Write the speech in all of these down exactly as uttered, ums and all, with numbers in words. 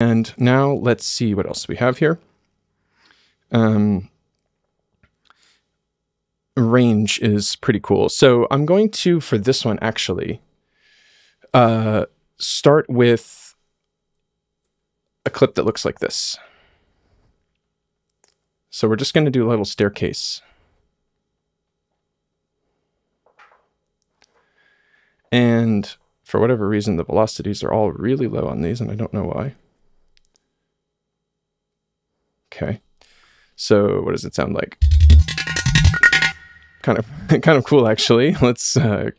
And now let's see what else we have here. Um, range is pretty cool. So I'm going to, for this one actually, uh, start with a clip that looks like this. So we're just going to do a little staircase. And for whatever reason, the velocities are all really low on these, and I don't know why. Okay. So what does it sound like? Kind of, kind of cool, actually. Let's uh,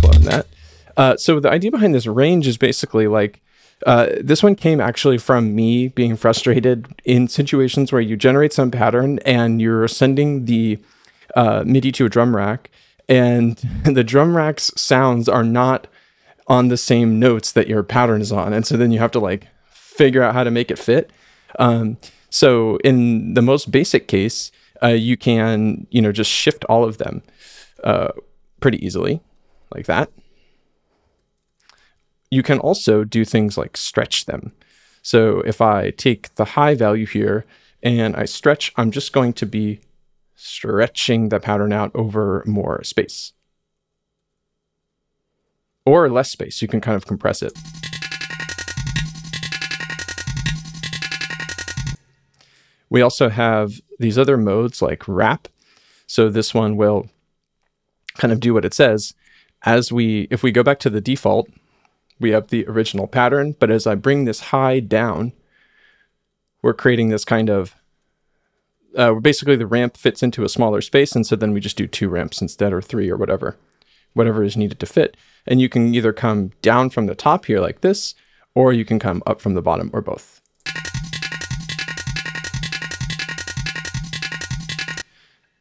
clone that. Uh, so the idea behind this range is basically like, uh, this one came actually from me being frustrated in situations where you generate some pattern and you're sending the uh, MIDI to a drum rack, and the drum rack's sounds are not on the same notes that your pattern is on. And so then you have to like figure out how to make it fit. Um, so in the most basic case, uh, you can, you know, just shift all of them uh, pretty easily like that. You can also do things like stretch them. So if I take the high value here and I stretch, I'm just going to be stretching the pattern out over more space or less space. You can kind of compress it. We also have these other modes like wrap. So this one will kind of do what it says. As we, if we go back to the default, we have the original pattern, but as I bring this high down, we're creating this kind of, uh, basically the ramp fits into a smaller space. And so then we just do two ramps instead, or three, or whatever, whatever is needed to fit. And you can either come down from the top here like this, or you can come up from the bottom, or both.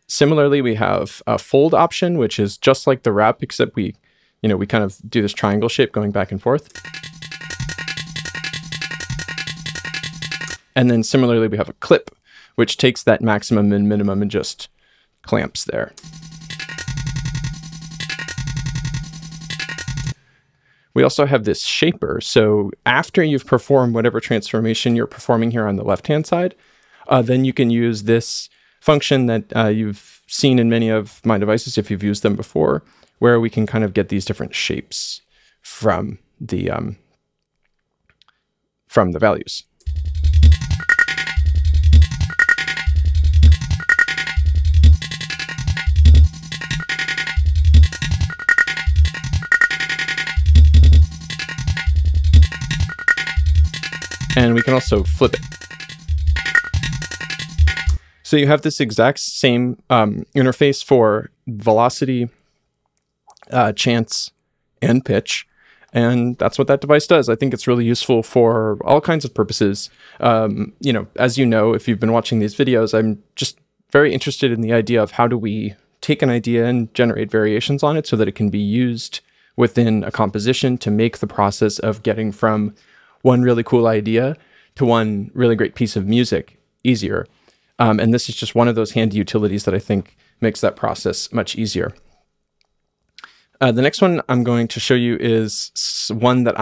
Similarly, we have a fold option, which is just like the wrap, except we You know, we kind of do this triangle shape going back and forth. And then similarly, we have a clip, which takes that maximum and minimum and just clamps there. We also have this shaper. So after you've performed whatever transformation you're performing here on the left-hand side, uh, then you can use this function that uh, you've seen in many of my devices if you've used them before, where we can kind of get these different shapes from the, um, from the values. And we can also flip it. So you have this exact same um, interface for velocity, Uh, chance and pitch, and that's what that device does. I think it's really useful for all kinds of purposes. Um, you know, as you know, if you've been watching these videos, I'm just very interested in the idea of how do we take an idea and generate variations on it so that it can be used within a composition to make the process of getting from one really cool idea to one really great piece of music easier. Um, and this is just one of those handy utilities that I think makes that process much easier. Uh, the next one I'm going to show you is one that